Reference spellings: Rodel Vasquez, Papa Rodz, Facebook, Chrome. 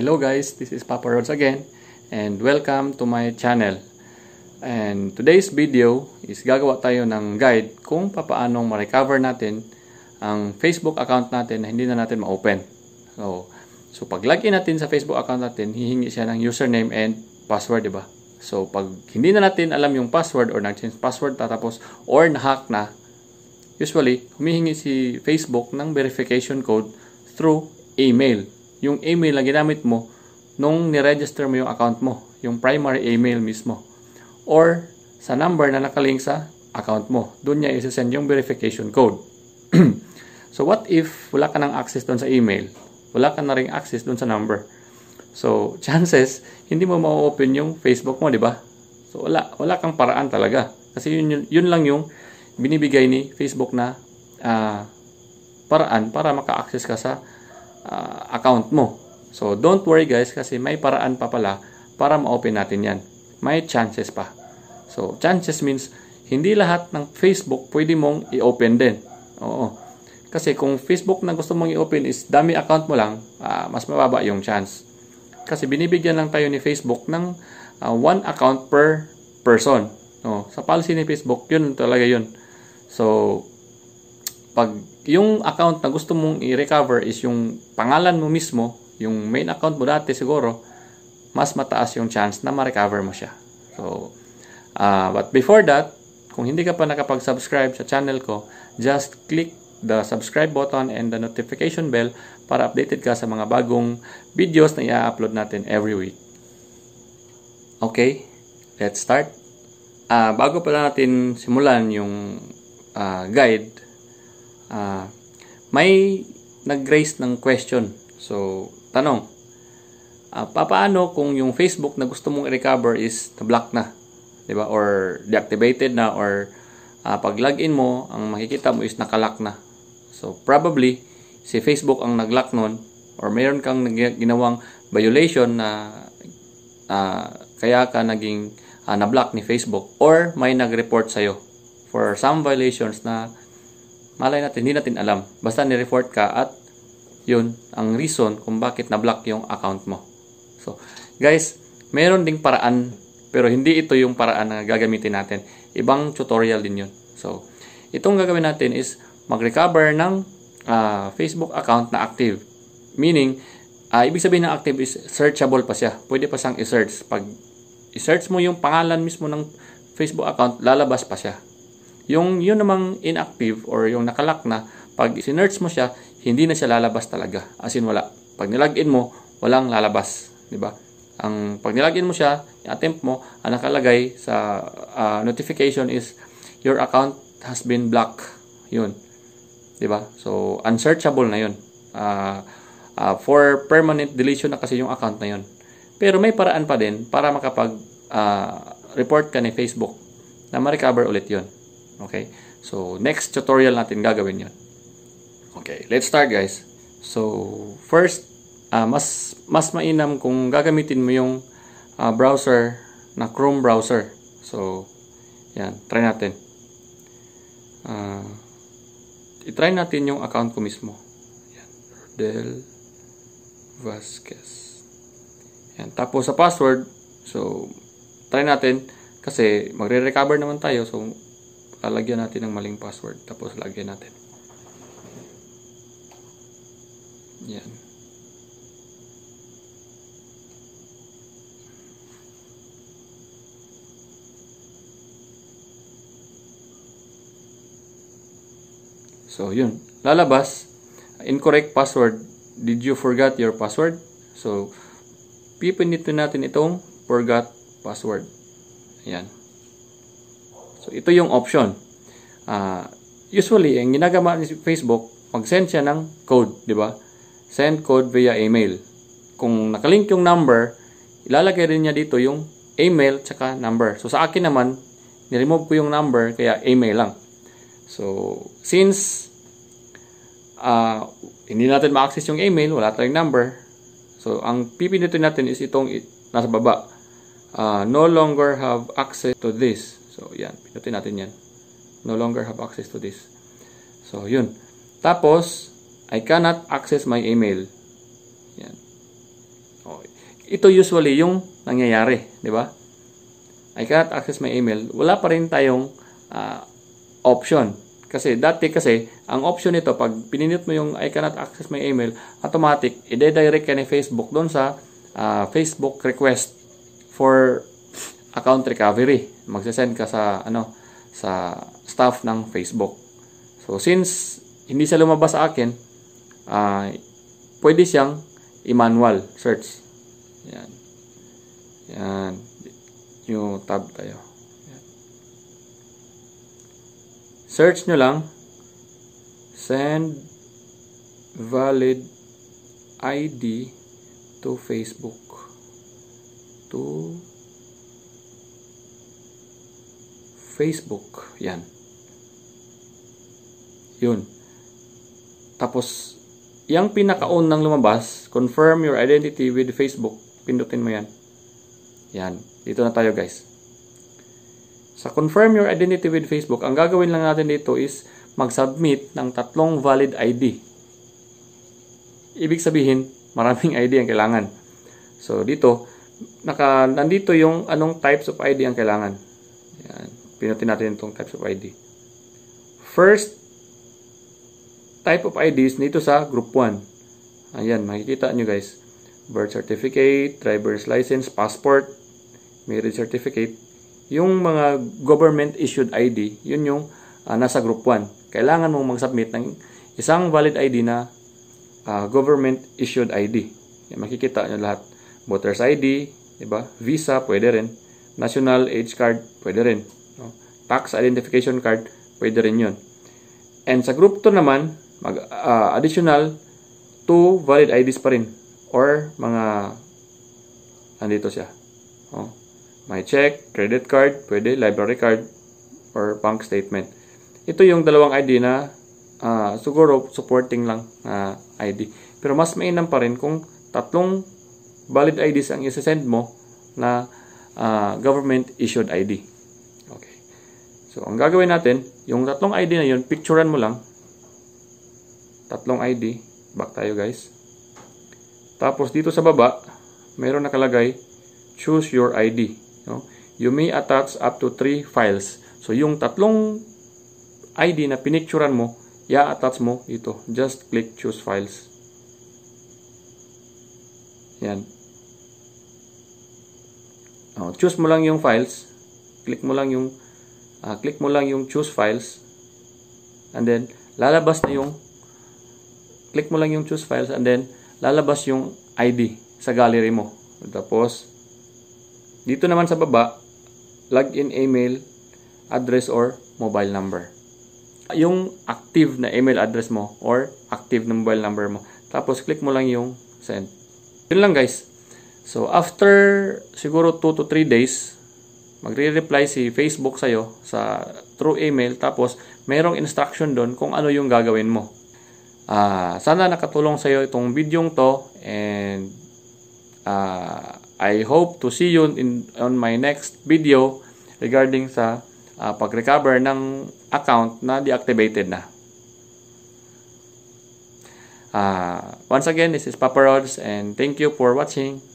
Hello guys, this is Papa Rodz again and welcome to my channel. And today's video is gagawa tayo ng guide kung papaanong ma-recover natin ang Facebook account natin na hindi na natin ma-open. So pag login natin sa Facebook account natin, hihingi siya ng username and password, diba? So pag hindi na natin alam yung password or nag-change password tatapos or na-hack na, usually humihingi si Facebook ng verification code through email. Yung email na ginamit mo nung niregister mo yung account mo, yung primary email mismo, or sa number na nakalink sa account mo, doon niya isasend yung verification code. So what if wala ka ng access doon sa email, wala ka na ring access doon sa number? So chances hindi mo ma-open yung Facebook mo, di ba? So wala kang paraan talaga, kasi yun lang yung binibigay ni Facebook na paraan para maka-access ka sa account mo. So don't worry guys, kasi may paraan pa pala para ma-open natin yan. May chances pa. So chances means hindi lahat ng Facebook pwede mong i-open din. Oo. Kasi kung Facebook na gusto mong i-open is dami account mo lang, mas mababa yung chance. Kasi binibigyan lang tayo ni Facebook ng one account per person. Oo. Sa policy ni Facebook, yun talaga yun. So pag yung account na gusto mong i-recover is yung pangalan mo mismo, yung main account mo dati siguro, mas mataas yung chance na ma-recover mo siya. So, but before that, kung hindi ka pa nakapag-subscribe sa channel ko, just click the subscribe button and the notification bell para updated ka sa mga bagong videos na i-upload natin every week. Okay, let's start. Bago pala natin simulan yung guide, may nag-raise ng question. So, tanong, papaano kung yung Facebook na gusto mong i-recover is na-block na, diba? Or deactivated na, or pag-login mo, ang makikita mo is nakalock na. So, probably, si Facebook ang nag-lock nun, or mayroon kang ginawang violation na kaya ka naging na-block ni Facebook, or may nag-report sa'yo for some violations na malay natin, hindi natin alam. Basta ni-report ka at yun ang reason kung bakit na-block yung account mo. So, guys, meron ding paraan, pero hindi ito yung paraan na gagamitin natin. Ibang tutorial din yun. So, itong gagawin natin is mag-recover ng Facebook account na active. Meaning, ibig sabihin na active is searchable pa siya. Pwede pa siyang i-search. Pag i-search mo yung pangalan mismo ng Facebook account, lalabas pa siya. Yung yun namang inactive or yung nakalock na, pag sinerch mo siya, hindi na siya lalabas talaga. As in, wala. Pag nilagin mo, walang lalabas. Diba? Ang, pag nilagin mo siya, attempt mo, ang nakalagay sa notification is, your account has been blocked. Yun. Diba? So, unsearchable na yun. For permanent deletion na kasi yung account na yun. Pero may paraan pa din para makapag-report ka ni Facebook na ma-recover ulit yun. Okay, so next tutorial natin gagawin yun. Okay, let's start guys. So first, mas mainam kung gagamitin mo yung browser na Chrome browser. So yan, try natin. I-try natin yung account ko mismo. Yan, Rodel Vasquez. Yan, tapos sa password, so try natin kasi magre-recover naman tayo, so lalagyan natin ng maling password, tapos lagyan natin. Yan. So, yun. Lalabas, incorrect password. Did you forget your password? So, pipindutin natin itong forgot password. Yan. So, ito yung option. Usually, ang ginagawa ni Facebook, mag-send siya ng code, di ba? Send code via email. Kung nakalink yung number, ilalagay rin niya dito yung email tsaka number. So, sa akin naman, niremove ko yung number, kaya email lang. So, since hindi natin ma-access yung email, wala tayong number. So, ang pipindutin natin is itong nasa baba. No longer have access to this. So, yan. Pinutin natin yan. no longer have access to this. So, yun. Tapos, I cannot access my email. Yan. Oh, ito usually yung nangyayari, di ba? I cannot access my email. Wala pa rin tayong option. Kasi dati kasi, ang option nito, pag pininit mo yung I cannot access my email, automatic, i-direct ka ni Facebook doon sa Facebook request for account recovery. Magsasend ka sa, ano, sa staff ng Facebook. So, since hindi siya lumabas sa akin, pwede siyang i-manual search. Yan. Yan. New tab tayo. Yan. Search nyo lang send valid ID to Facebook yan. Yun. Tapos, yung pinaka-on ng lumabas, confirm your identity with Facebook. Pindutin mo yan. Yan. Dito na tayo, guys. Sa confirm your identity with Facebook, ang gagawin lang natin dito is mag-submit ng 3 valid ID. Ibig sabihin, maraming ID ang kailangan. So, dito, nandito yung anong types of ID ang kailangan. Yan. Pindutin natin itong types of ID. First, type of IDs nito sa group 1. Ayan, makikita nyo guys. Birth certificate, driver's license, passport, marriage certificate. Yung mga government issued ID, yun yung nasa group 1. Kailangan mong mag-submit ng isang valid ID na government issued ID. Ayan, makikita nyo lahat. Voter's ID, diba? Visa, pwede rin. National age card, pwede rin. No? Tax identification card, pwede rin yun. And sa group 2 naman, additional 2 valid IDs pa rin or mga andito siya. Oh, may check, credit card, pwede library card or bank statement. Ito yung dalawang ID na siguro supporting lang ID. Pero mas mainam pa rin kung 3 valid IDs ang i-send mo na government issued ID. Okay. So ang gagawin natin, yung 3 ID na yun, picturean mo lang. 3 ID. Back tayo guys. Tapos dito sa baba, mayroon nakalagay, choose your ID. No? You may attach up to 3 files. So yung 3 ID na pinicturean mo, i-attach mo dito. Just click choose files. Yan. O, choose mo lang yung files. Click mo lang yung choose files. And then, lalabas na yung lalabas yung ID sa gallery mo. Tapos, dito naman sa baba, login email, address or mobile number. Yung active na email address mo or active na mobile number mo. Tapos, click mo lang yung send. Yun lang guys. So, after siguro 2 to 3 days, magre-reply si Facebook sa'yo sa through email. Tapos, mayroong instruction doon kung ano yung gagawin mo. Sana nakatulong sa iyo itong videong to and I hope to see you on my next video regarding sa pag-recover ng account na deactivated na. Once again, this is Papa Rodz and thank you for watching.